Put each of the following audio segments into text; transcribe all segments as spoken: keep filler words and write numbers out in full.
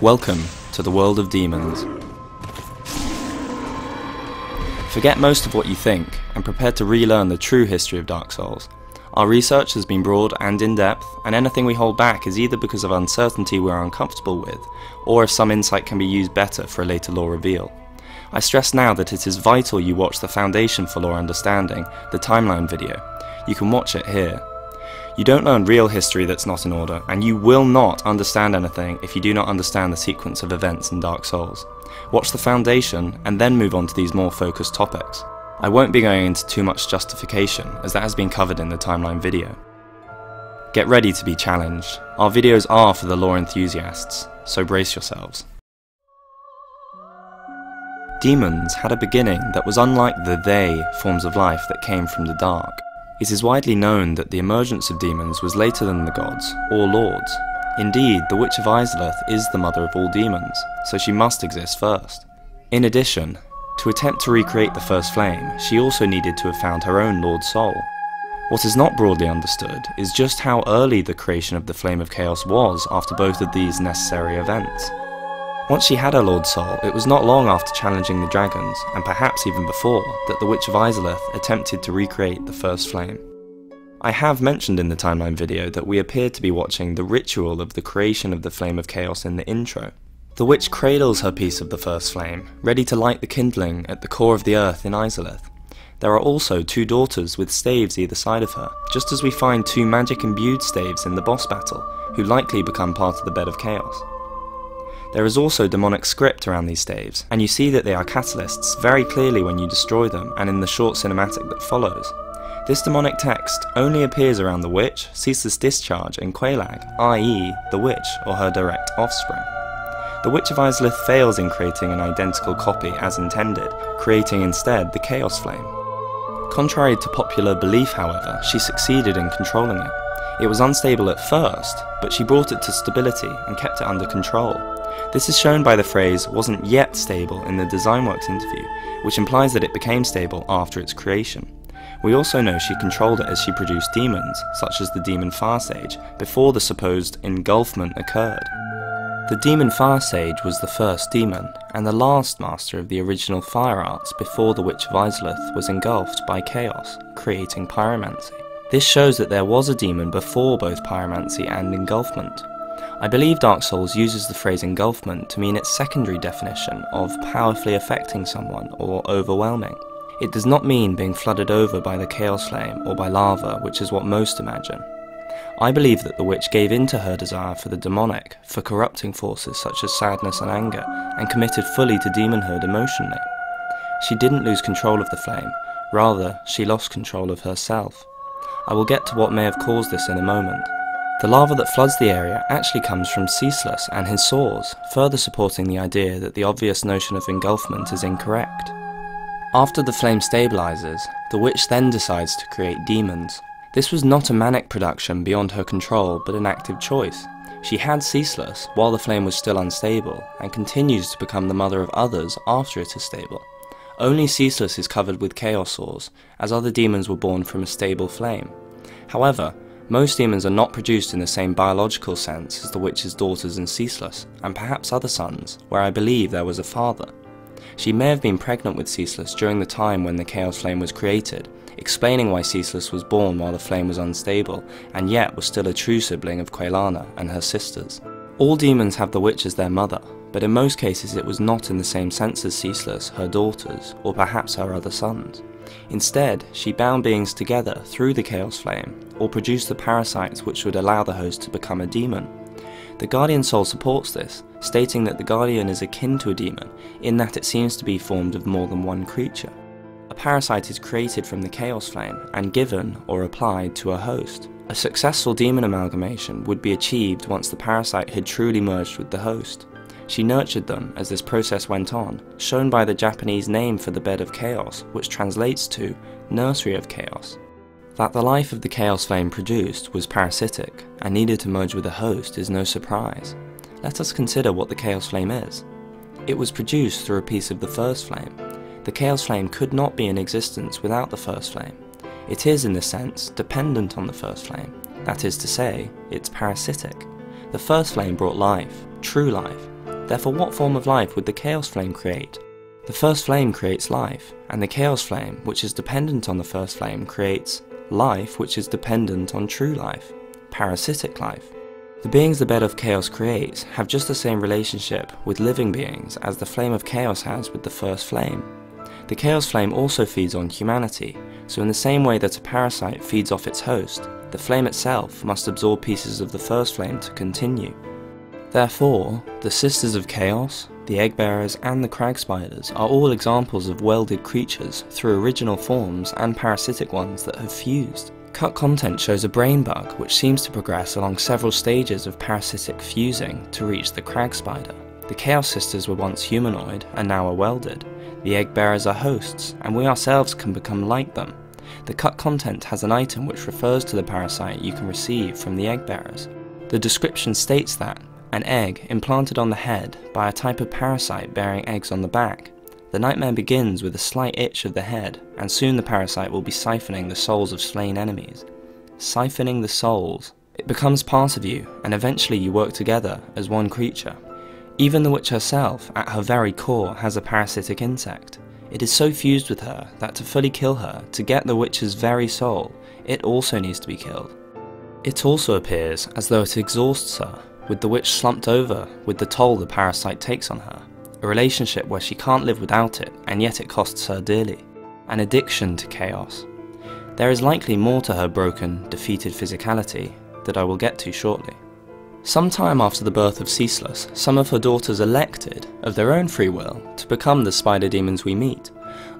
Welcome to the world of demons. Forget most of what you think and prepare to relearn the true history of Dark Souls. Our research has been broad and in-depth, and anything we hold back is either because of uncertainty we are uncomfortable with, or if some insight can be used better for a later lore reveal. I stress now that it is vital you watch the Foundation for Lore Understanding, the timeline video. You can watch it here. You don't learn real history that's not in order, and you will not understand anything if you do not understand the sequence of events in Dark Souls. Watch the Foundation, and then move on to these more focused topics. I won't be going into too much justification, as that has been covered in the timeline video. Get ready to be challenged. Our videos are for the lore enthusiasts, so brace yourselves. Demons had a beginning that was unlike the they forms of life that came from the dark. It is widely known that the emergence of demons was later than the gods, or lords. Indeed, the Witch of Izalith is the mother of all demons, so she must exist first. In addition, to attempt to recreate the First Flame, she also needed to have found her own Lord Soul. What is not broadly understood is just how early the creation of the Flame of Chaos was after both of these necessary events. Once she had her Lord Soul, it was not long after challenging the dragons, and perhaps even before, that the Witch of Izalith attempted to recreate the First Flame. I have mentioned in the timeline video that we appear to be watching the ritual of the creation of the Flame of Chaos in the intro. The witch cradles her piece of the First Flame, ready to light the kindling at the core of the earth in Izalith. There are also two daughters with staves either side of her, just as we find two magic-imbued staves in the boss battle, who likely become part of the Bed of Chaos. There is also demonic script around these staves, and you see that they are catalysts very clearly when you destroy them and in the short cinematic that follows. This demonic text only appears around the witch, Ceaseless Discharge, and Quelaag, that is the witch or her direct offspring. The Witch of Izalith fails in creating an identical copy as intended, creating instead the Chaos Flame. Contrary to popular belief, however, she succeeded in controlling it. It was unstable at first, but she brought it to stability and kept it under control. This is shown by the phrase "wasn't yet stable" in the DesignWorks interview, which implies that it became stable after its creation. We also know she controlled it as she produced demons, such as the Demon Fire Sage, before the supposed engulfment occurred. The Demon Fire Sage was the first demon, and the last master of the original fire arts before the Witch of Izalith was engulfed by chaos, creating pyromancy. This shows that there was a demon before both pyromancy and engulfment. I believe Dark Souls uses the phrase engulfment to mean its secondary definition of powerfully affecting someone or overwhelming. It does not mean being flooded over by the Chaos Flame or by lava, which is what most imagine. I believe that the witch gave in to her desire for the demonic, for corrupting forces such as sadness and anger, and committed fully to demonhood emotionally. She didn't lose control of the flame, rather she lost control of herself. I will get to what may have caused this in a moment. The lava that floods the area actually comes from Ceaseless and his sores, further supporting the idea that the obvious notion of engulfment is incorrect. After the flame stabilizes, the witch then decides to create demons. This was not a manic production beyond her control, but an active choice. She had Ceaseless while the flame was still unstable, and continues to become the mother of others after it is stable. Only Ceaseless is covered with chaos sores, as other demons were born from a stable flame. However, most demons are not produced in the same biological sense as the witch's daughters in Ceaseless, and perhaps other sons, where I believe there was a father. She may have been pregnant with Ceaseless during the time when the Chaos Flame was created, explaining why Ceaseless was born while the flame was unstable, and yet was still a true sibling of Quelana and her sisters. All demons have the witch as their mother, but in most cases it was not in the same sense as Ceaseless, her daughters, or perhaps her other sons. Instead, she bound beings together through the Chaos Flame, or produced the parasites which would allow the host to become a demon. The Guardian Soul supports this, stating that the Guardian is akin to a demon, in that it seems to be formed of more than one creature. A parasite is created from the Chaos Flame, and given, or applied, to a host. A successful demon amalgamation would be achieved once the parasite had truly merged with the host. She nurtured them as this process went on, shown by the Japanese name for the Bed of Chaos, which translates to Nursery of Chaos. That the life of the Chaos Flame produced was parasitic, and needed to merge with a host is no surprise. Let us consider what the Chaos Flame is. It was produced through a piece of the First Flame. The Chaos Flame could not be in existence without the First Flame. It is, in this sense, dependent on the First Flame, that is to say, it's parasitic. The First Flame brought life, true life, Therefore, what form of life would the Chaos Flame create? The First Flame creates life, and the Chaos Flame, which is dependent on the First Flame, creates life which is dependent on true life, parasitic life. The beings the Bed of Chaos creates have just the same relationship with living beings as the Flame of Chaos has with the First Flame. The Chaos Flame also feeds on humanity, so in the same way that a parasite feeds off its host, the flame itself must absorb pieces of the First Flame to continue. Therefore, the Sisters of Chaos, the Eggbearers and the Crag Spiders are all examples of welded creatures through original forms and parasitic ones that have fused. Cut content shows a brain bug which seems to progress along several stages of parasitic fusing to reach the Crag Spider. The Chaos Sisters were once humanoid and now are welded. The Eggbearers are hosts, and we ourselves can become like them. The cut content has an item which refers to the parasite you can receive from the Eggbearers. The description states that an egg implanted on the head by a type of parasite bearing eggs on the back. The nightmare begins with a slight itch of the head, and soon the parasite will be siphoning the souls of slain enemies. Siphoning the souls. It becomes part of you, and eventually you work together as one creature. Even the witch herself, at her very core, has a parasitic insect. It is so fused with her that to fully kill her, to get the witch's very soul, it also needs to be killed. It also appears as though it exhausts her, with the witch slumped over with the toll the parasite takes on her. A relationship where she can't live without it, and yet it costs her dearly. An addiction to chaos. There is likely more to her broken, defeated physicality that I will get to shortly. Sometime after the birth of Ceaseless, some of her daughters elected, of their own free will, to become the spider demons we meet.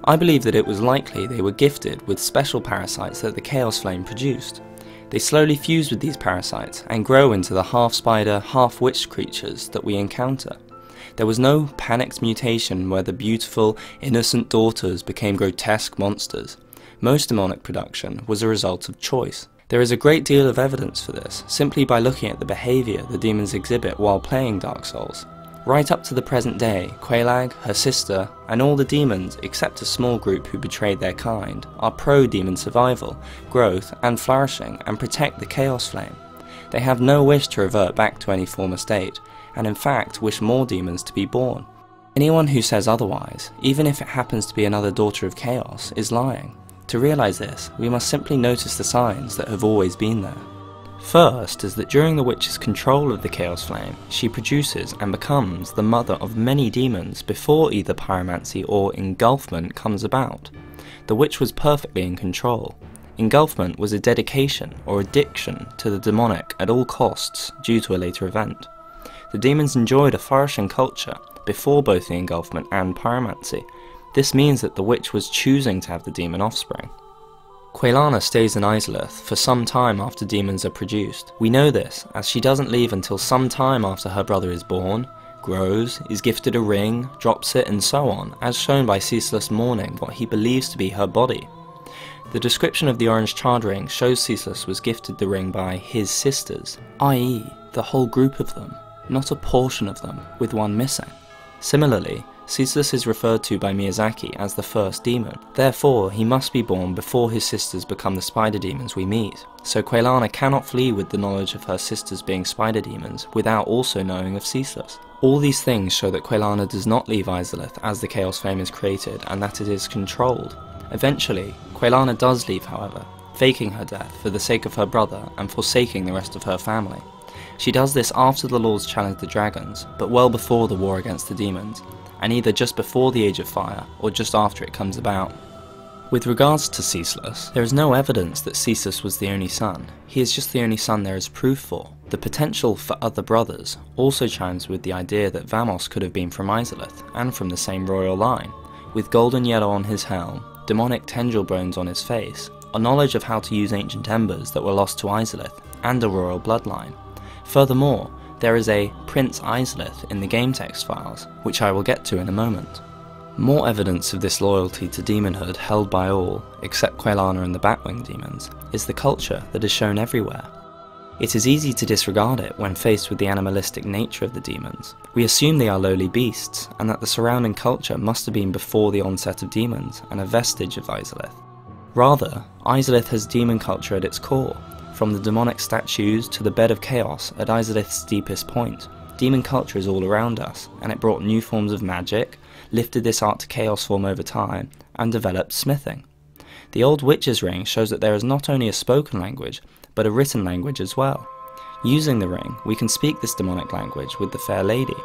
I believe that it was likely they were gifted with special parasites that the Chaos Flame produced. They slowly fuse with these parasites and grow into the half-spider, half-witch creatures that we encounter. There was no panicked mutation where the beautiful, innocent daughters became grotesque monsters. Most demonic production was a result of choice. There is a great deal of evidence for this, simply by looking at the behaviour the demons exhibit while playing Dark Souls. Right up to the present day, Quelaag, her sister, and all the demons, except a small group who betrayed their kind, are pro-demon survival, growth, and flourishing, and protect the Chaos Flame. They have no wish to revert back to any former state, and in fact wish more demons to be born. Anyone who says otherwise, even if it happens to be another daughter of Chaos, is lying. To realise this, we must simply notice the signs that have always been there. First is that during the witch's control of the Chaos Flame, she produces and becomes the mother of many demons before either pyromancy or engulfment comes about. The witch was perfectly in control. Engulfment was a dedication or addiction to the demonic at all costs due to a later event. The demons enjoyed a flourishing culture before both the engulfment and pyromancy. This means that the witch was choosing to have the demon offspring. Quelana stays in Izalith for some time after demons are produced. We know this, as she doesn't leave until some time after her brother is born, grows, is gifted a ring, drops it, and so on, as shown by Ceaseless mourning what he believes to be her body. The description of the orange charred ring shows Ceaseless was gifted the ring by his sisters, that is the whole group of them, not a portion of them, with one missing. Similarly, Ceaseless is referred to by Miyazaki as the first demon, therefore he must be born before his sisters become the spider demons we meet, so Quelana cannot flee with the knowledge of her sisters being spider demons without also knowing of Ceaseless. All these things show that Quelana does not leave Izalith as the Chaos Flame is created and that it is controlled. Eventually, Quelana does leave however, faking her death for the sake of her brother and forsaking the rest of her family. She does this after the Lords challenge the dragons, but well before the war against the demons, and either just before the Age of Fire, or just after it comes about. With regards to Ceaseless, there is no evidence that Ceaseless was the only son. He is just the only son there is proof for. The potential for other brothers also chimes with the idea that Vamos could have been from Izalith, and from the same royal line. With golden yellow on his helm, demonic tendril bones on his face, a knowledge of how to use ancient embers that were lost to Izalith, and a royal bloodline. Furthermore, there is a Prince Izalith in the game text files, which I will get to in a moment. More evidence of this loyalty to demonhood held by all, except Quelana and the Batwing demons, is the culture that is shown everywhere. It is easy to disregard it when faced with the animalistic nature of the demons. We assume they are lowly beasts, and that the surrounding culture must have been before the onset of demons, and a vestige of Izalith. Rather, Izalith has demon culture at its core, from the demonic statues to the Bed of Chaos at Izalith's deepest point. Demon culture is all around us, and it brought new forms of magic, lifted this art to chaos form over time, and developed smithing. The Old Witch's Ring shows that there is not only a spoken language, but a written language as well. Using the ring, we can speak this demonic language with the Fair Lady.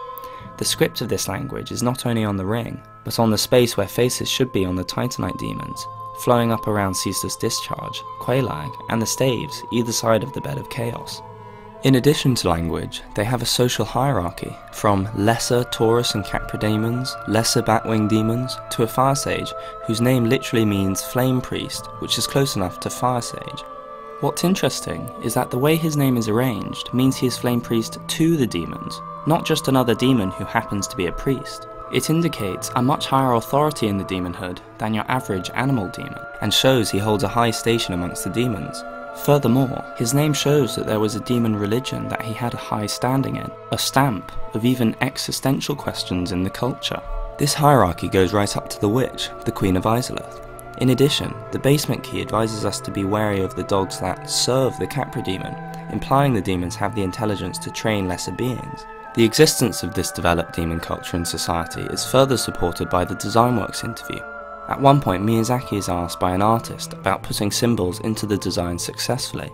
The script of this language is not only on the ring, but on the space where faces should be on the Titanite demons, flowing up around Ceaseless Discharge, Quelaag, and the staves either side of the Bed of Chaos. In addition to language, they have a social hierarchy, from lesser Taurus and Capra demons, lesser Batwing demons, to a Fire Sage, whose name literally means Flame Priest, which is close enough to Fire Sage. What's interesting is that the way his name is arranged means he is Flame Priest to the demons, not just another demon who happens to be a priest. It indicates a much higher authority in the demonhood than your average animal demon, and shows he holds a high station amongst the demons. Furthermore, his name shows that there was a demon religion that he had a high standing in, a stamp of even existential questions in the culture. This hierarchy goes right up to the witch, the Queen of Izalith. In addition, the basement key advises us to be wary of the dogs that serve the Capra demon, implying the demons have the intelligence to train lesser beings. The existence of this developed demon culture in society is further supported by the DesignWorks interview. At one point, Miyazaki is asked by an artist about putting symbols into the design successfully.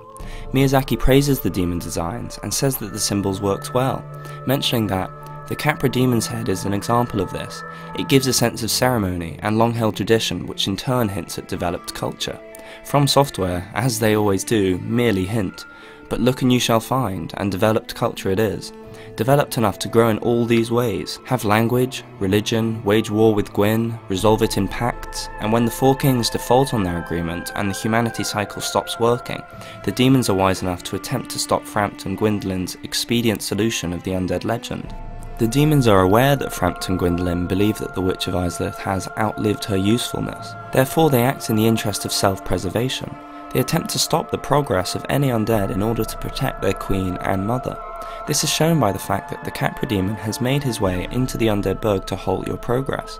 Miyazaki praises the demon designs and says that the symbols worked well, mentioning that the Capra demon's head is an example of this. It gives a sense of ceremony and long-held tradition, which in turn hints at developed culture. From Software, as they always do, merely hint, but look and you shall find, and developed culture it is. Developed enough to grow in all these ways, have language, religion, wage war with Gwyn, resolve it in pacts, and when the Four Kings default on their agreement and the humanity cycle stops working, the demons are wise enough to attempt to stop Frampton Gwendolyn's expedient solution of the Undead Legend. The demons are aware that Frampton Gwendolyn believe that the Witch of Izalith has outlived her usefulness, therefore they act in the interest of self-preservation. They attempt to stop the progress of any undead in order to protect their queen and mother. This is shown by the fact that the Capra demon has made his way into the undead burg to halt your progress.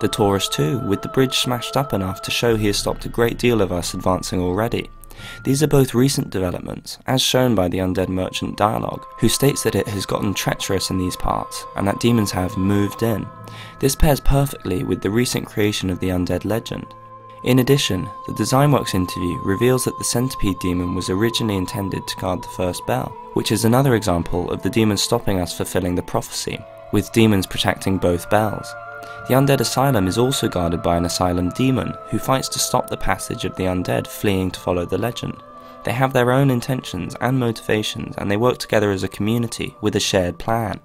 The Taurus too, with the bridge smashed up enough to show he has stopped a great deal of us advancing already. These are both recent developments, as shown by the Undead Merchant dialogue, who states that it has gotten treacherous in these parts, and that demons have moved in. This pairs perfectly with the recent creation of the Undead Legend. In addition, the DesignWorks interview reveals that the Centipede demon was originally intended to guard the first bell, which is another example of the demon stopping us fulfilling the prophecy, with demons protecting both bells. The Undead Asylum is also guarded by an Asylum demon, who fights to stop the passage of the undead fleeing to follow the legend. They have their own intentions and motivations, and they work together as a community with a shared plan.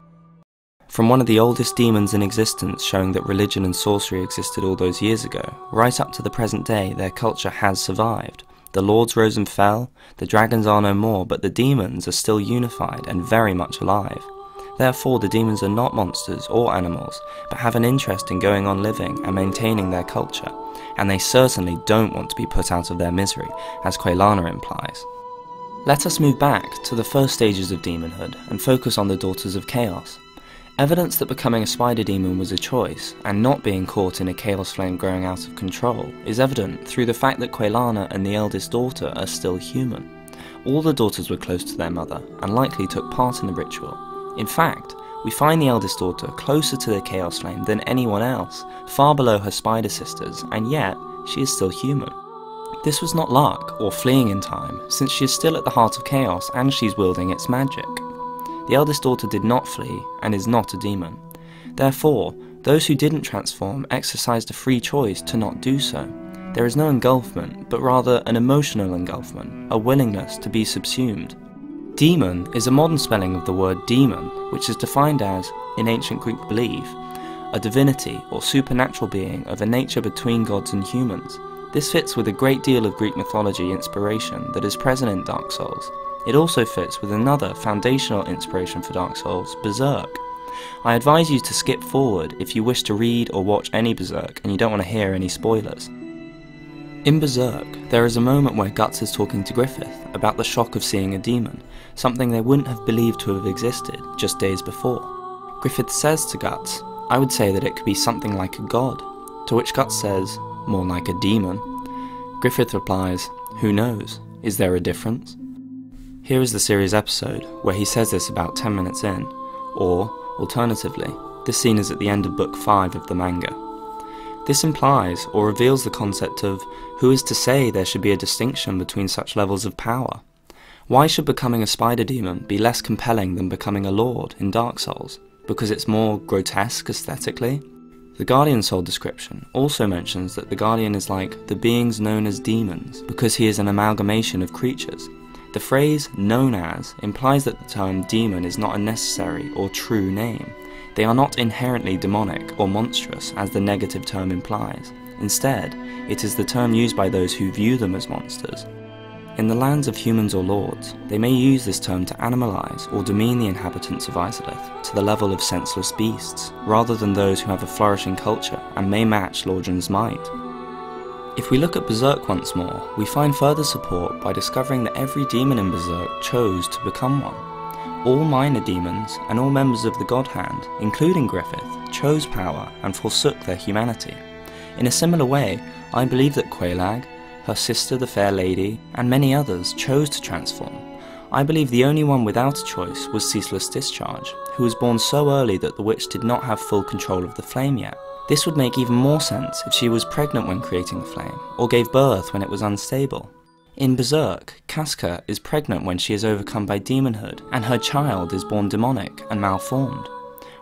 From one of the oldest demons in existence, showing that religion and sorcery existed all those years ago, right up to the present day, their culture has survived. The lords rose and fell, the dragons are no more, but the demons are still unified and very much alive. Therefore, the demons are not monsters or animals, but have an interest in going on living and maintaining their culture, and they certainly don't want to be put out of their misery, as Quelana implies. Let us move back to the first stages of demonhood and focus on the Daughters of Chaos. Evidence that becoming a spider demon was a choice, and not being caught in a chaos flame growing out of control, is evident through the fact that Quelana and the eldest daughter are still human. All the daughters were close to their mother, and likely took part in the ritual. In fact, we find the eldest daughter closer to the Chaos Flame than anyone else, far below her spider sisters, and yet she is still human. This was not luck or fleeing in time, since she is still at the heart of chaos and she's wielding its magic. The eldest daughter did not flee and is not a demon. Therefore, those who didn't transform exercised a free choice to not do so. There is no engulfment, but rather an emotional engulfment, a willingness to be subsumed. Demon is a modern spelling of the word daemon, which is defined as, in ancient Greek belief, a divinity or supernatural being of a nature between gods and humans. This fits with a great deal of Greek mythology inspiration that is present in Dark Souls. It also fits with another foundational inspiration for Dark Souls, Berserk. I advise you to skip forward if you wish to read or watch any Berserk and you don't want to hear any spoilers. In Berserk, there is a moment where Guts is talking to Griffith about the shock of seeing a demon, something they wouldn't have believed to have existed just days before. Griffith says to Guts, "I would say that it could be something like a god," to which Guts says, "More like a demon." Griffith replies, "Who knows? Is there a difference?" Here is the series episode, where he says this about ten minutes in. or, alternatively, this scene is at the end of Book five of the manga. This implies or reveals the concept of who is to say there should be a distinction between such levels of power? Why should becoming a spider demon be less compelling than becoming a lord in Dark Souls? Because it's more grotesque aesthetically? The Guardian Soul description also mentions that the Guardian is like the beings known as demons because he is an amalgamation of creatures. The phrase known as implies that the term demon is not a necessary or true name. They are not inherently demonic or monstrous as the negative term implies. Instead, it is the term used by those who view them as monsters. In the lands of humans or lords, they may use this term to animalize or demean the inhabitants of Izalith to the level of senseless beasts, rather than those who have a flourishing culture and may match Lordran's might. If we look at Berserk once more, we find further support by discovering that every demon in Berserk chose to become one. All minor demons, and all members of the God Hand, including Griffith, chose power and forsook their humanity. In a similar way, I believe that Quelaag, her sister the Fair Lady, and many others chose to transform. I believe the only one without a choice was Ceaseless Discharge, who was born so early that the witch did not have full control of the flame yet. This would make even more sense if she was pregnant when creating the flame, or gave birth when it was unstable. In Berserk, Casca is pregnant when she is overcome by demonhood, and her child is born demonic and malformed.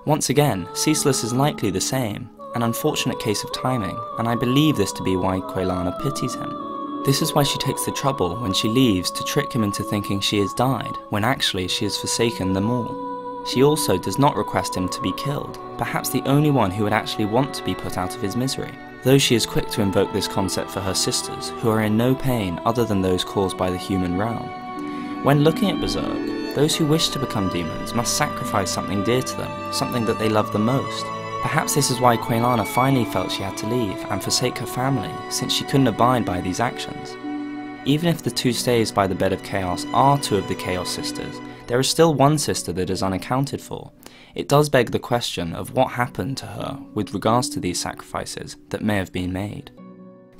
Once again, Ceaseless is likely the same, an unfortunate case of timing, and I believe this to be why Quelana pities him. This is why she takes the trouble when she leaves to trick him into thinking she has died, when actually she has forsaken them all. She also does not request him to be killed, perhaps the only one who would actually want to be put out of his misery, though she is quick to invoke this concept for her sisters, who are in no pain other than those caused by the human realm. When looking at Berserk, those who wish to become demons must sacrifice something dear to them, something that they love the most. Perhaps this is why Quelana finally felt she had to leave and forsake her family, since she couldn't abide by these actions. Even if the two stays by the Bed of Chaos are two of the Chaos Sisters, there is still one sister that is unaccounted for. It does beg the question of what happened to her with regards to these sacrifices that may have been made.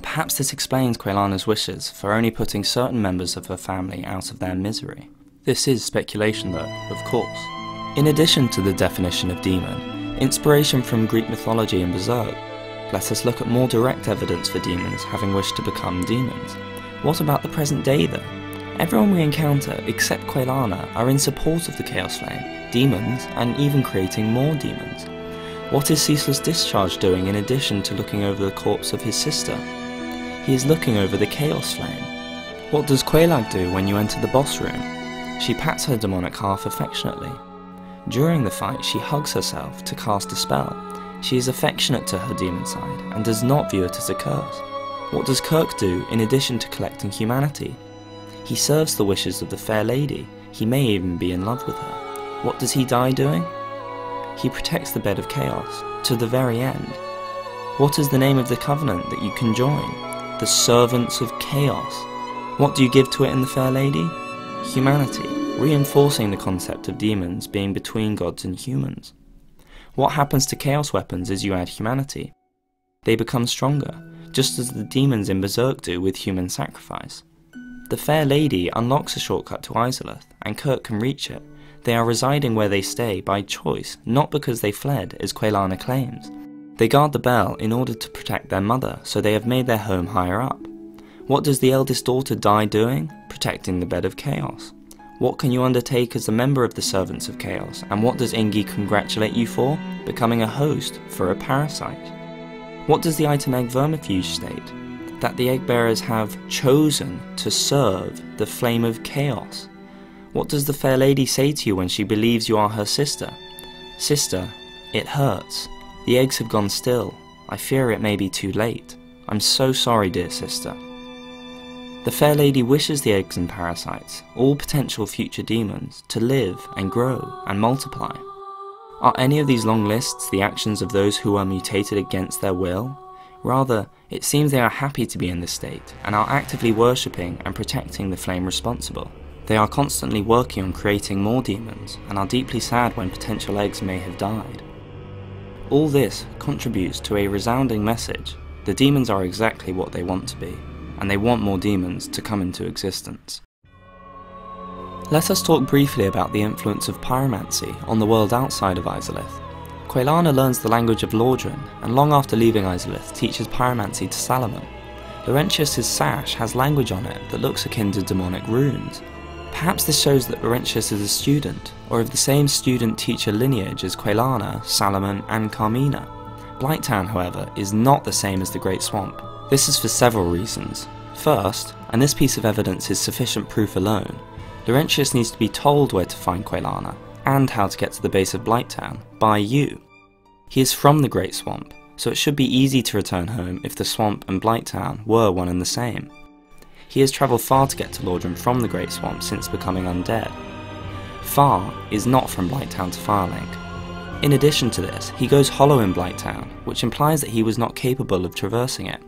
Perhaps this explains Quelana's wishes for only putting certain members of her family out of their misery. This is speculation though, of course. In addition to the definition of demon, inspiration from Greek mythology and Berserk let us look at more direct evidence for demons having wished to become demons. What about the present day though? Everyone we encounter except Quelana are in support of the Chaos Flame, demons, and even creating more demons. What is Ceaseless Discharge doing in addition to looking over the corpse of his sister? He is looking over the Chaos Flame. What does Quelaag do when you enter the boss room? She pats her demonic half affectionately. During the fight, she hugs herself to cast a spell. She is affectionate to her demon side, and does not view it as a curse. What does Kirk do in addition to collecting humanity? He serves the wishes of the Fair Lady, he may even be in love with her. What does he die doing? He protects the Bed of Chaos, to the very end. What is the name of the covenant that you can join? The Servants of Chaos. What do you give to it in the Fair Lady? Humanity. Reinforcing the concept of demons being between gods and humans. What happens to chaos weapons is you add humanity. They become stronger, just as the demons in Berserk do with human sacrifice. The Fair Lady unlocks a shortcut to Izalith, and Kirk can reach it. They are residing where they stay by choice, not because they fled, as Quelana claims. They guard the bell in order to protect their mother, so they have made their home higher up. What does the eldest daughter die doing? Protecting the Bed of Chaos. What can you undertake as a member of the Servants of Chaos, and what does Eingyi congratulate you for? Becoming a host for a parasite. What does the item egg vermifuge state? That the Eggbearers have chosen to serve the Flame of Chaos. What does the Fair Lady say to you when she believes you are her sister? Sister, it hurts. The eggs have gone still. I fear it may be too late. I'm so sorry, dear sister. The Fair Lady wishes the eggs and parasites, all potential future demons, to live and grow and multiply. Are any of these long lists the actions of those who are mutated against their will? Rather, it seems they are happy to be in this state, and are actively worshipping and protecting the flame responsible. They are constantly working on creating more demons, and are deeply sad when potential eggs may have died. All this contributes to a resounding message: the demons are exactly what they want to be, and they want more demons to come into existence. Let us talk briefly about the influence of pyromancy on the world outside of Izalith. Quelana learns the language of Lordran, and long after leaving Izalith teaches pyromancy to Salaman. Laurentius' sash has language on it that looks akin to demonic runes. Perhaps this shows that Laurentius is a student, or of the same student-teacher lineage as Quelana, Salaman and Carmina. Blighttown, however, is not the same as the Great Swamp. This is for several reasons. First, and this piece of evidence is sufficient proof alone, Laurentius needs to be told where to find Quelana, and how to get to the base of Blighttown, by you. He is from the Great Swamp, so it should be easy to return home if the swamp and Blighttown were one and the same. He has travelled far to get to Lordran from the Great Swamp since becoming undead. Far is not from Blighttown to Firelink. In addition to this, he goes hollow in Blighttown, which implies that he was not capable of traversing it.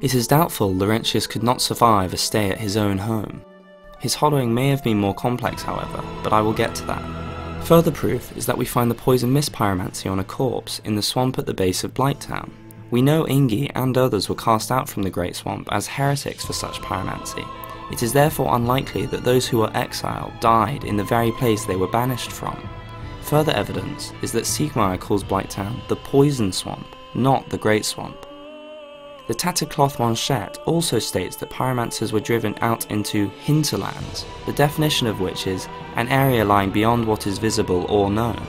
It is doubtful Laurentius could not survive a stay at his own home. His hollowing may have been more complex, however, but I will get to that. Further proof is that we find the poison mist pyromancy on a corpse in the swamp at the base of Blighttown. We know Eingyi and others were cast out from the Great Swamp as heretics for such pyromancy. It is therefore unlikely that those who were exiled died in the very place they were banished from. Further evidence is that Siegmeier calls Blighttown the Poison Swamp, not the Great Swamp. The tattered cloth manchette also states that pyromancers were driven out into hinterlands, the definition of which is an area lying beyond what is visible or known.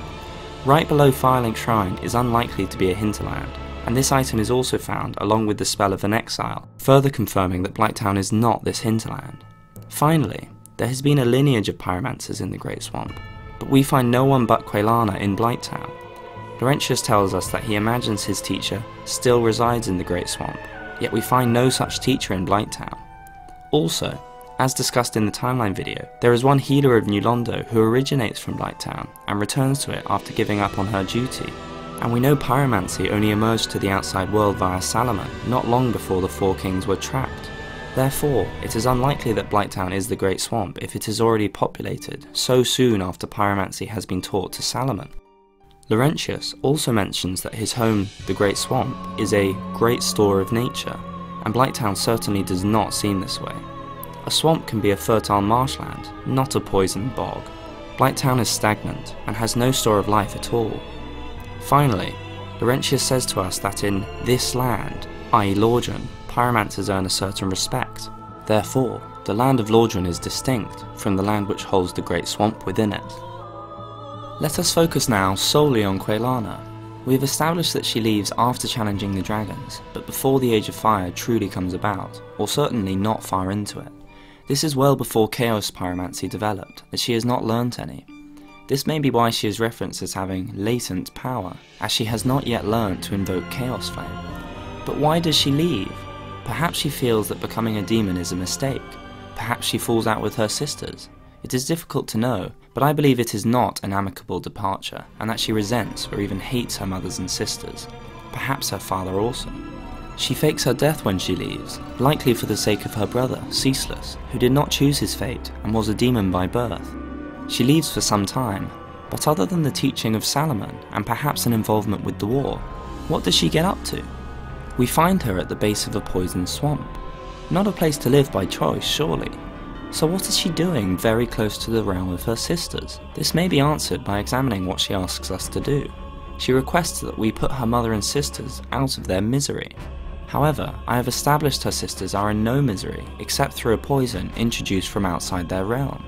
Right below Firelink Shrine is unlikely to be a hinterland, and this item is also found along with the spell of an exile, further confirming that Blighttown is not this hinterland. Finally, there has been a lineage of pyromancers in the Great Swamp, but we find no one but Quelana in Blighttown. Laurentius tells us that he imagines his teacher still resides in the Great Swamp, yet we find no such teacher in Blighttown. Also, as discussed in the timeline video, there is one healer of New Londo who originates from Blighttown and returns to it after giving up on her duty, and we know pyromancy only emerged to the outside world via Salaman not long before the Four Kings were trapped. Therefore, it is unlikely that Blighttown is the Great Swamp if it is already populated so soon after pyromancy has been taught to Salaman. Laurentius also mentions that his home, the Great Swamp, is a great store of nature, and Blighttown certainly does not seem this way. A swamp can be a fertile marshland, not a poisoned bog. Blighttown is stagnant, and has no store of life at all. Finally, Laurentius says to us that in this land, that is. Lordran, pyromancers earn a certain respect. Therefore, the land of Lordran is distinct from the land which holds the Great Swamp within it. Let us focus now solely on Quelana. We have established that she leaves after challenging the dragons, but before the Age of Fire truly comes about, or certainly not far into it. This is well before Chaos pyromancy developed, as she has not learnt any. This may be why she is referenced as having latent power, as she has not yet learnt to invoke Chaos Flame. But why does she leave? Perhaps she feels that becoming a demon is a mistake. Perhaps she falls out with her sisters. It is difficult to know, but I believe it is not an amicable departure, and that she resents or even hates her mothers and sisters, perhaps her father also. She fakes her death when she leaves, likely for the sake of her brother, Ceaseless, who did not choose his fate and was a demon by birth. She leaves for some time, but other than the teaching of Salaman and perhaps an involvement with the war, what does she get up to? We find her at the base of a poisoned swamp. Not a place to live by choice, surely. So what is she doing very close to the realm of her sisters? This may be answered by examining what she asks us to do. She requests that we put her mother and sisters out of their misery. However, I have established her sisters are in no misery, except through a poison introduced from outside their realm.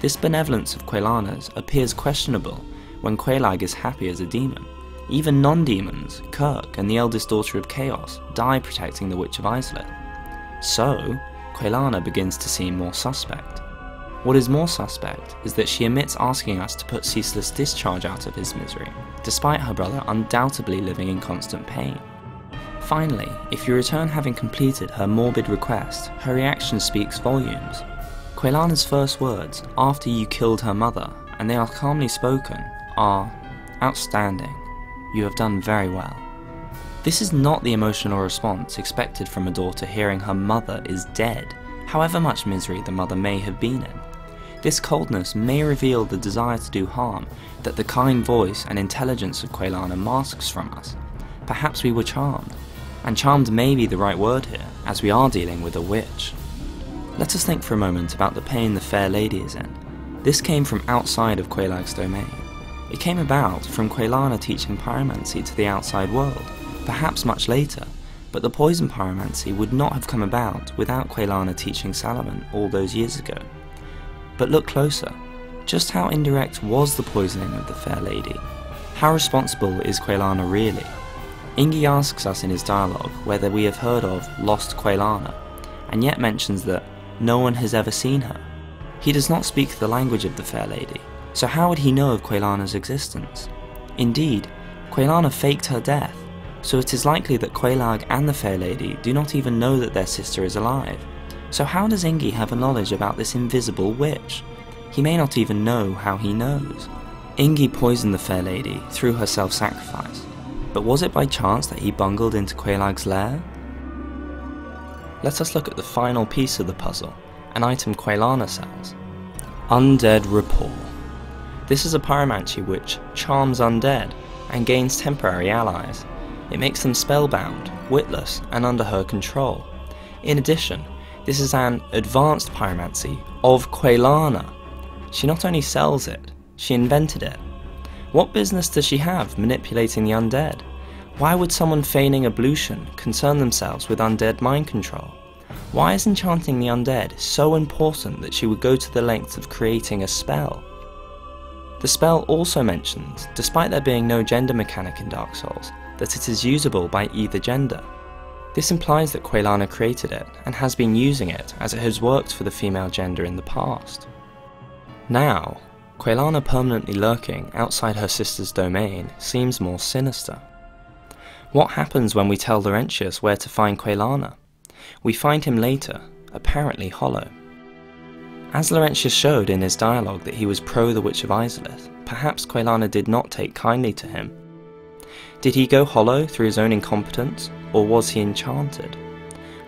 This benevolence of Quelana's appears questionable when Quelaag is happy as a demon. Even non-demons, Kirk and the eldest daughter of Chaos, die protecting the Witch of Izalith. So, Quelana begins to seem more suspect. What is more suspect is that she omits asking us to put Ceaseless Discharge out of his misery, despite her brother undoubtedly living in constant pain. Finally, if you return having completed her morbid request, her reaction speaks volumes. Quelana's first words, after you killed her mother, and they are calmly spoken, are, "Outstanding. You have done very well." This is not the emotional response expected from a daughter hearing her mother is dead, however much misery the mother may have been in. This coldness may reveal the desire to do harm that the kind voice and intelligence of Quelana masks from us. Perhaps we were charmed, and charmed may be the right word here, as we are dealing with a witch. Let us think for a moment about the pain the Fair Lady is in. This came from outside of Quelaag's domain. It came about from Quelana teaching pyromancy to the outside world, perhaps much later, but the poison pyromancy would not have come about without Quelana teaching Salaman all those years ago. But look closer, just how indirect was the poisoning of the Fair Lady? How responsible is Quelana really? Eingyi asks us in his dialogue whether we have heard of Lost Quelana, and yet mentions that no one has ever seen her. He does not speak the language of the Fair Lady, so how would he know of Quelana's existence? Indeed, Quelana faked her death, so it is likely that Quelaag and the Fair Lady do not even know that their sister is alive. So how does Eingyi have a knowledge about this invisible witch? He may not even know how he knows. Eingyi poisoned the Fair Lady through her self-sacrifice, but was it by chance that he bungled into Quelaag's lair? Let us look at the final piece of the puzzle, an item Quelana sells. Undead Rapport. This is a pyromancy which charms undead and gains temporary allies. It makes them spellbound, witless, and under her control. In addition, this is an advanced pyromancy of Quelana. She not only sells it, she invented it. What business does she have manipulating the undead? Why would someone feigning ablution concern themselves with undead mind control? Why is enchanting the undead so important that she would go to the length of creating a spell? The spell also mentions, despite there being no gender mechanic in Dark Souls, that it is usable by either gender. This implies that Quelana created it and has been using it as it has worked for the female gender in the past. Now, Quelana permanently lurking outside her sister's domain seems more sinister. What happens when we tell Laurentius where to find Quelana? We find him later, apparently hollow. As Laurentius showed in his dialogue that he was pro the Witch of Izalith, perhaps Quelana did not take kindly to him. Did he go hollow through his own incompetence, or was he enchanted?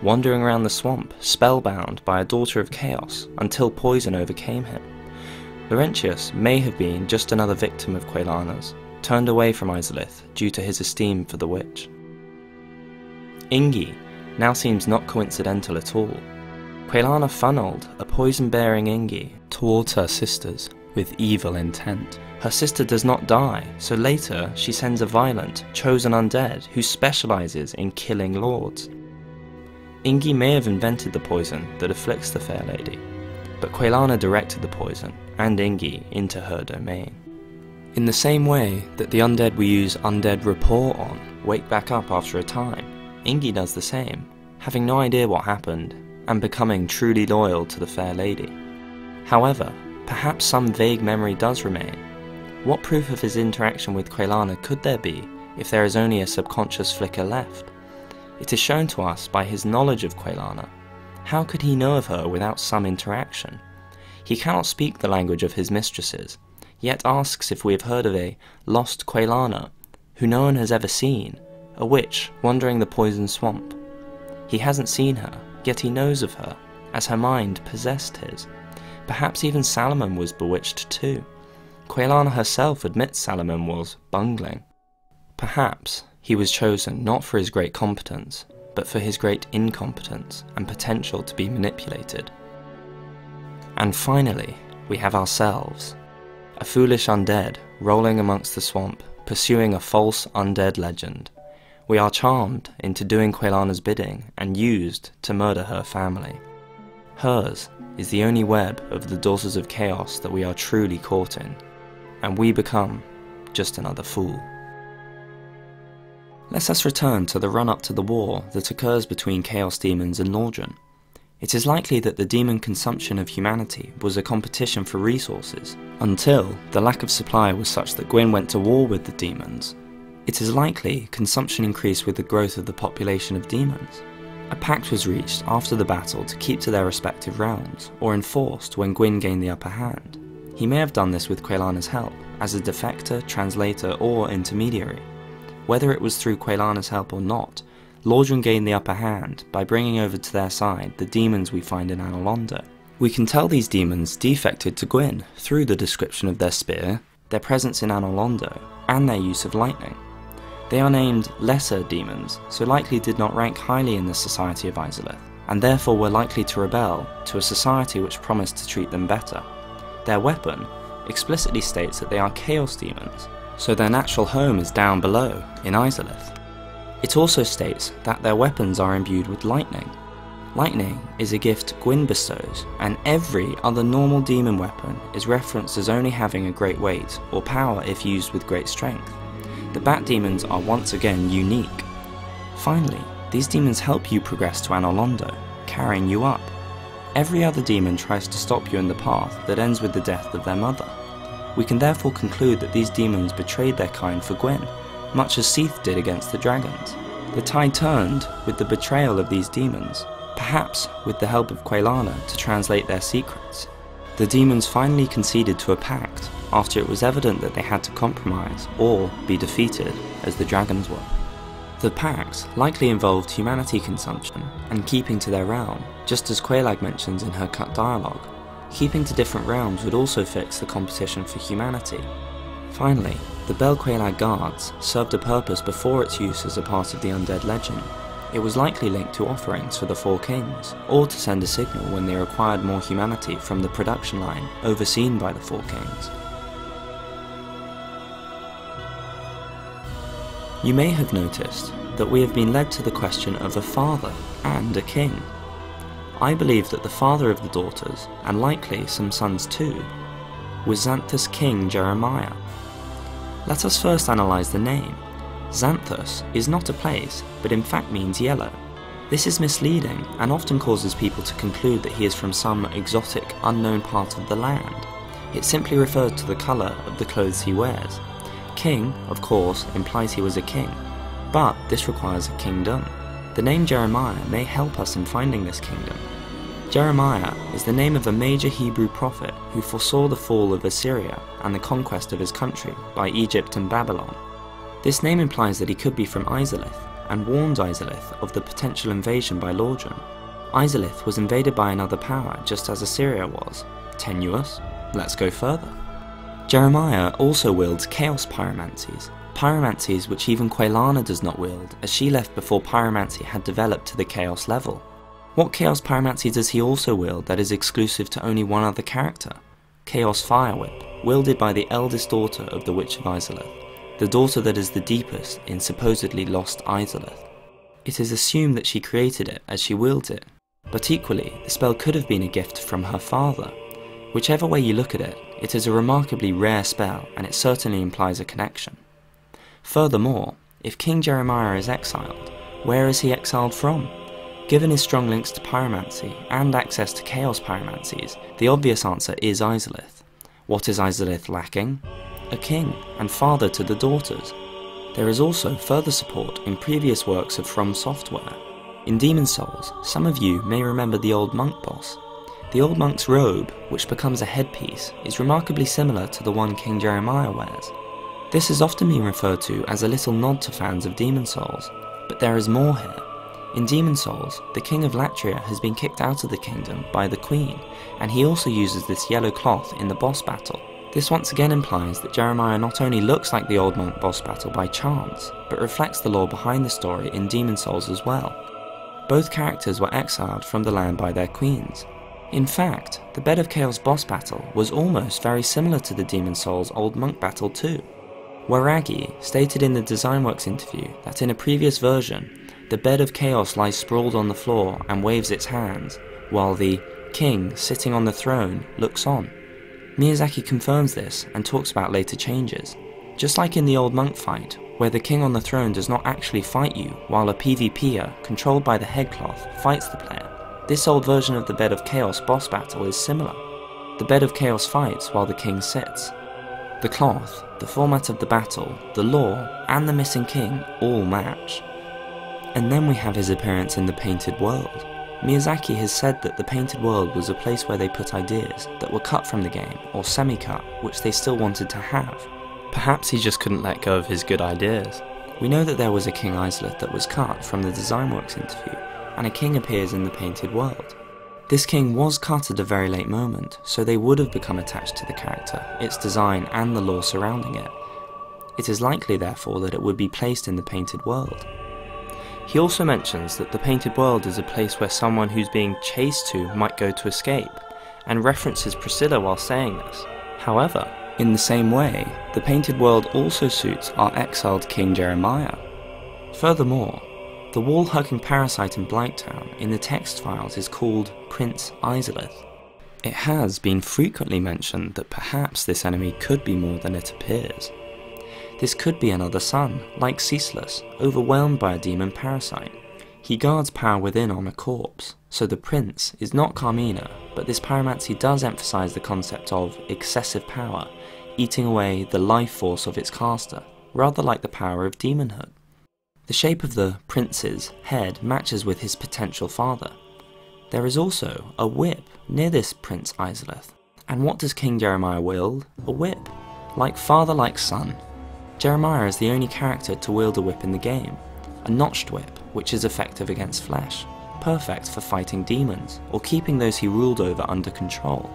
Wandering around the swamp, spellbound by a daughter of chaos, until poison overcame him. Laurentius may have been just another victim of Quelana's, turned away from Izalith due to his esteem for the witch. Eingyi now seems not coincidental at all. Quelana funneled a poison-bearing Eingyi towards her sisters with evil intent. Her sister does not die, so later she sends a violent, chosen undead who specialises in killing lords. Eingyi may have invented the poison that afflicts the Fair Lady, but Quelana directed the poison and Eingyi into her domain. In the same way that the undead we use Undead Rapport on wake back up after a time, Eingyi does the same, having no idea what happened and becoming truly loyal to the Fair Lady. However, perhaps some vague memory does remain. What proof of his interaction with Quelana could there be if there is only a subconscious flicker left? It is shown to us by his knowledge of Quelana. How could he know of her without some interaction? He cannot speak the language of his mistresses, yet asks if we have heard of a lost Quelana, who no one has ever seen, a witch wandering the poison swamp. He hasn't seen her, yet he knows of her, as her mind possessed his. Perhaps even Salaman was bewitched too. Quelana herself admits Salaman was bungling. Perhaps he was chosen not for his great competence, but for his great incompetence and potential to be manipulated. And finally, we have ourselves. A foolish undead rolling amongst the swamp, pursuing a false undead legend. We are charmed into doing Quelana's bidding and used to murder her family. Hers is the only web of the Daughters of Chaos that we are truly caught in, and we become just another fool. Let us return to the run-up to the war that occurs between Chaos Demons and Lordran. It is likely that the demon consumption of humanity was a competition for resources, until the lack of supply was such that Gwyn went to war with the demons. It is likely consumption increased with the growth of the population of demons. A pact was reached after the battle to keep to their respective realms, or enforced when Gwyn gained the upper hand. He may have done this with Quelana's help, as a defector, translator, or intermediary. Whether it was through Quelana's help or not, Lordran gained the upper hand by bringing over to their side the demons we find in Anolondo. We can tell these demons defected to Gwyn through the description of their spear, their presence in Anolondo, and their use of lightning. They are named lesser demons, so likely did not rank highly in the society of Izalith, and therefore were likely to rebel to a society which promised to treat them better. Their weapon explicitly states that they are Chaos Demons, so their natural home is down below, in Izalith. It also states that their weapons are imbued with lightning. Lightning is a gift Gwyn bestows, and every other normal demon weapon is referenced as only having a great weight, or power if used with great strength. The Bat Demons are once again unique. Finally, these demons help you progress to Anolondo, carrying you up. Every other demon tries to stop you in the path that ends with the death of their mother. We can therefore conclude that these demons betrayed their kind for Gwyn, much as Seath did against the dragons. The tide turned with the betrayal of these demons, perhaps with the help of Quelana to translate their secrets. The demons finally conceded to a pact after it was evident that they had to compromise or be defeated as the dragons were. The pact likely involved humanity consumption and keeping to their realm, just as Quelaag mentions in her cut dialogue. Keeping to different realms would also fix the competition for humanity. Finally, the Bel Quelaag Guards served a purpose before its use as a part of the Undead Legend. It was likely linked to offerings for the Four Kings, or to send a signal when they required more humanity from the production line overseen by the Four Kings. You may have noticed that we have been led to the question of a father and a king. I believe that the father of the daughters, and likely some sons too, was Xanthous King Jeremiah. Let us first analyse the name. Xanthous is not a place, but in fact means yellow. This is misleading and often causes people to conclude that he is from some exotic, unknown part of the land. It simply refers to the colour of the clothes he wears. King, of course, implies he was a king, but this requires a kingdom. The name Jeremiah may help us in finding this kingdom. Jeremiah is the name of a major Hebrew prophet who foresaw the fall of Assyria and the conquest of his country by Egypt and Babylon. This name implies that he could be from Izalith, and warns Izalith of the potential invasion by Lorjan. Izalith was invaded by another power just as Assyria was. Tenuous? Let's go further. Jeremiah also wields Chaos Pyromancies, pyromancies which even Quelana does not wield, as she left before pyromancy had developed to the Chaos level. What Chaos pyromancy does he also wield that is exclusive to only one other character? Chaos Fire Whip, wielded by the eldest daughter of the Witch of Izalith, the daughter that is the deepest in supposedly lost Izalith. It is assumed that she created it as she wields it, but equally, the spell could have been a gift from her father. Whichever way you look at it, it is a remarkably rare spell, and it certainly implies a connection. Furthermore, if King Jeremiah is exiled, where is he exiled from? Given his strong links to pyromancy and access to Chaos pyromancies, the obvious answer is Izalith. What is Izalith lacking? A king and father to the daughters. There is also further support in previous works of From Software. In Demon's Souls, some of you may remember the Old Monk boss. The Old Monk's robe, which becomes a headpiece, is remarkably similar to the one King Jeremiah wears. This has often been referred to as a little nod to fans of Demon's Souls, but there is more here. In Demon's Souls, the King of Latria has been kicked out of the kingdom by the Queen, and he also uses this yellow cloth in the boss battle. This once again implies that Jeremiah not only looks like the Old Monk boss battle by chance, but reflects the lore behind the story in Demon's Souls as well. Both characters were exiled from the land by their queens. In fact, the Bed of Chaos boss battle was almost very similar to the Demon's Souls Old Monk battle too. Waragi stated in the DesignWorks interview that in a previous version, the Bed of Chaos lies sprawled on the floor and waves its hands, while the king sitting on the throne looks on. Miyazaki confirms this and talks about later changes. Just like in the Old Monk fight, where the king on the throne does not actually fight you, while a PvPer controlled by the headcloth fights the player. This old version of the Bed of Chaos boss battle is similar. The Bed of Chaos fights while the king sits. The cloth, the format of the battle, the lore, and the missing king all match. And then we have his appearance in the Painted World. Miyazaki has said that the Painted World was a place where they put ideas that were cut from the game, or semi-cut, which they still wanted to have. Perhaps he just couldn't let go of his good ideas. We know that there was a King Izalith that was cut from the DesignWorks interview, and a king appears in the Painted World. This king was cut at a very late moment, so they would have become attached to the character, its design and the lore surrounding it. It is likely therefore that it would be placed in the Painted World. He also mentions that the Painted World is a place where someone who's being chased to might go to escape, and references Priscilla while saying this. However, in the same way, the Painted World also suits our exiled King Jeremiah. Furthermore, the wall-hugging parasite in Blighttown in the text files is called Prince Izalith. It has been frequently mentioned that perhaps this enemy could be more than it appears. This could be another son, like Ceaseless, overwhelmed by a demon parasite. He guards power within on a corpse, so the prince is not Carmina, but this pyromancy does emphasise the concept of excessive power, eating away the life force of its caster, rather like the power of demonhood. The shape of the prince's head matches with his potential father. There is also a whip near this Prince Izalith, and what does King Jeremiah wield? A whip, like father like son. Jeremiah is the only character to wield a whip in the game, a notched whip which is effective against flesh, perfect for fighting demons or keeping those he ruled over under control.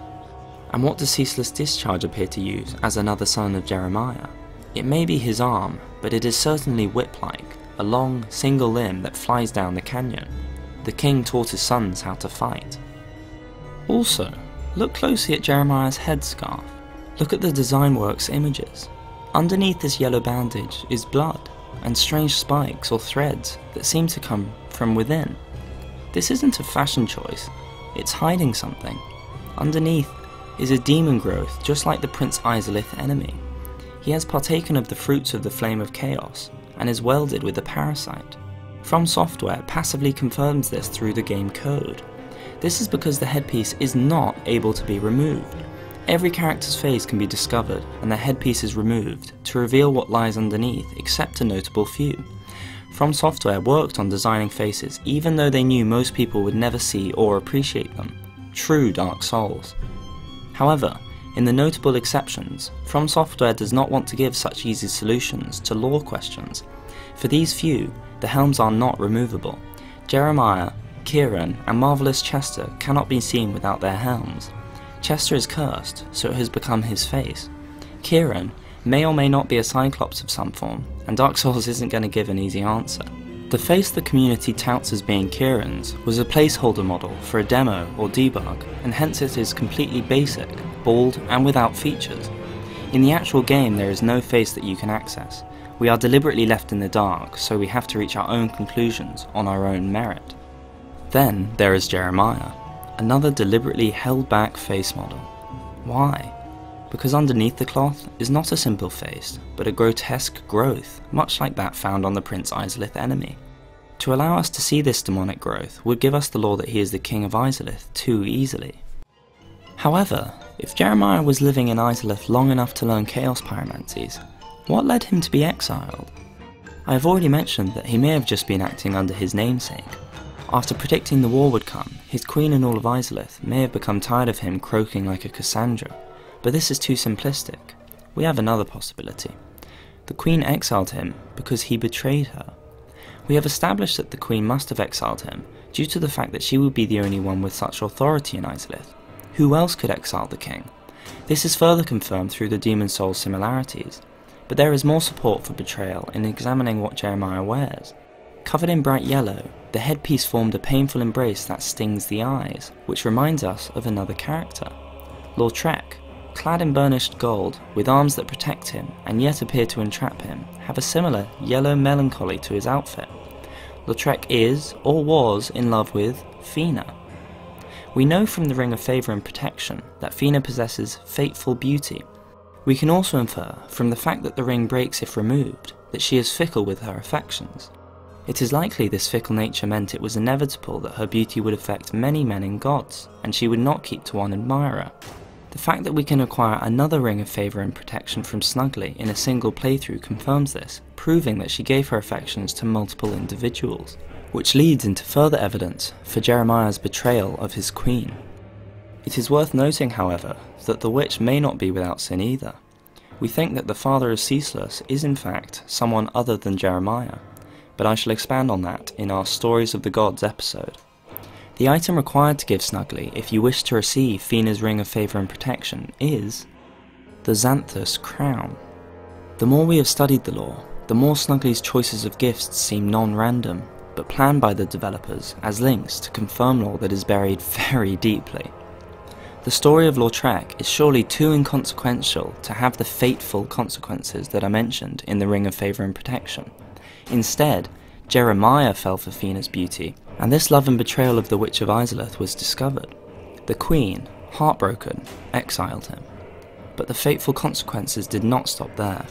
And what does Ceaseless Discharge appear to use as another son of Jeremiah? It may be his arm, but it is certainly whip-like, a long, single limb that flies down the canyon. The king taught his sons how to fight. Also, look closely at Jeremiah's headscarf. Look at the DesignWorks images. Underneath this yellow bandage is blood, and strange spikes or threads that seem to come from within. This isn't a fashion choice, it's hiding something. Underneath is a demon growth just like the Prince Izalith enemy. He has partaken of the fruits of the Flame of Chaos, and is welded with a parasite. From Software passively confirms this through the game code. This is because the headpiece is not able to be removed. Every character's face can be discovered and their headpiece is removed to reveal what lies underneath, except a notable few. From Software worked on designing faces even though they knew most people would never see or appreciate them. True Dark Souls. However, in the notable exceptions, From Software does not want to give such easy solutions to lore questions. For these few, the helms are not removable. Jeremiah, Kieran and Marvelous Chester cannot be seen without their helms. Chester is cursed, so it has become his face. Kieran may or may not be a Cyclops of some form, and Dark Souls isn't going to give an easy answer. The face the community touts as being Kieran's was a placeholder model for a demo or debug, and hence it is completely basic, bald and without features. In the actual game there is no face that you can access. We are deliberately left in the dark, so we have to reach our own conclusions on our own merit. Then there is Jeremiah. Another deliberately held back face model. Why? Because underneath the cloth is not a simple face, but a grotesque growth, much like that found on the Prince Izalith enemy. To allow us to see this demonic growth would give us the lore that he is the King of Izalith too easily. However, if Jeremiah was living in Izalith long enough to learn Chaos Pyromancies, what led him to be exiled? I have already mentioned that he may have just been acting under his namesake. After predicting the war would come, his queen and all of Izalith may have become tired of him croaking like a Cassandra, but this is too simplistic. We have another possibility. The queen exiled him because he betrayed her. We have established that the queen must have exiled him due to the fact that she would be the only one with such authority in Izalith. Who else could exile the king? This is further confirmed through the Demon's Souls similarities, but there is more support for betrayal in examining what Jeremiah wears. Covered in bright yellow, the headpiece formed a painful embrace that stings the eyes, which reminds us of another character. Lautrec, clad in burnished gold, with arms that protect him and yet appear to entrap him, have a similar yellow melancholy to his outfit. Lautrec is, or was, in love with Fina. We know from the Ring of Favour and Protection that Fina possesses fateful beauty. We can also infer, from the fact that the ring breaks if removed, that she is fickle with her affections. It is likely this fickle nature meant it was inevitable that her beauty would affect many men and gods, and she would not keep to one admirer. The fact that we can acquire another Ring of Favour and Protection from Snuggly in a single playthrough confirms this, proving that she gave her affections to multiple individuals, which leads into further evidence for Jeremiah's betrayal of his queen. It is worth noting, however, that the witch may not be without sin either. We think that the father of Ceaseless is in fact someone other than Jeremiah, but I shall expand on that in our Stories of the Gods episode. The item required to give Snuggly if you wish to receive Fina's Ring of Favour and Protection is the Xanthous Crown. The more we have studied the lore, the more Snuggly's choices of gifts seem non-random, but planned by the developers as links to confirm lore that is buried very deeply. The story of Lautrec is surely too inconsequential to have the fateful consequences that are mentioned in the Ring of Favour and Protection. Instead, Jeremiah fell for Fina's beauty, and this love and betrayal of the Witch of Izalith was discovered. The Queen, heartbroken, exiled him. But the fateful consequences did not stop there.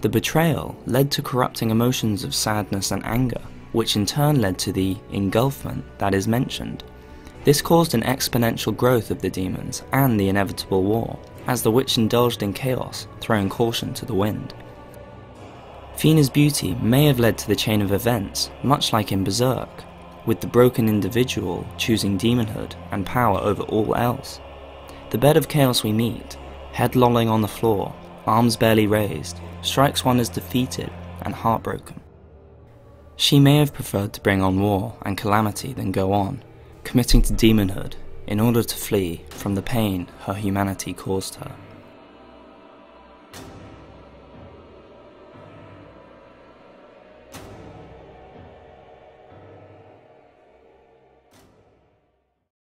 The betrayal led to corrupting emotions of sadness and anger, which in turn led to the engulfment that is mentioned. This caused an exponential growth of the demons and the inevitable war, as the witch indulged in chaos, throwing caution to the wind. Fina's beauty may have led to the chain of events, much like in Berserk, with the broken individual choosing demonhood and power over all else. The Bed of Chaos we meet, head lolling on the floor, arms barely raised, strikes one as defeated and heartbroken. She may have preferred to bring on war and calamity than go on, committing to demonhood in order to flee from the pain her humanity caused her.